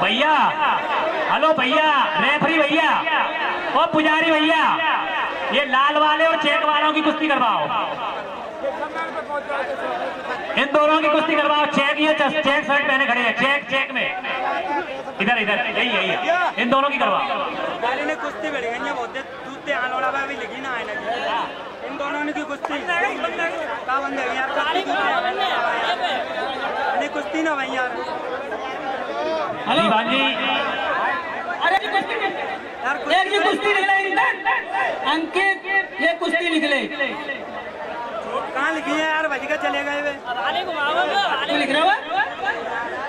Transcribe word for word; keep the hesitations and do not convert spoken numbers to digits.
भैया, हेलो भैया, रेफरी भैया, ओ पुजारी भैया, ये लाल वाले और चेक वालों की कुश्ती करवाओ, इन दोनों की कुश्ती करवाओ। चेक ये चेक शर्ट पहने खड़े हैं, चेक चेक में इधर इधर यही यही इन दोनों की करवाओ। ने कुश्ती लगी ना इन दोनों ने की कुश्ती यार कुश्ती ना भाई यार। हेलो भाजी, अरे कुश्ती यार, एक जी कुश्ती निकले अंकित, ये कुश्ती निकले कहाँ लिखी है यार? भजी का चले गए वे लिख रहा है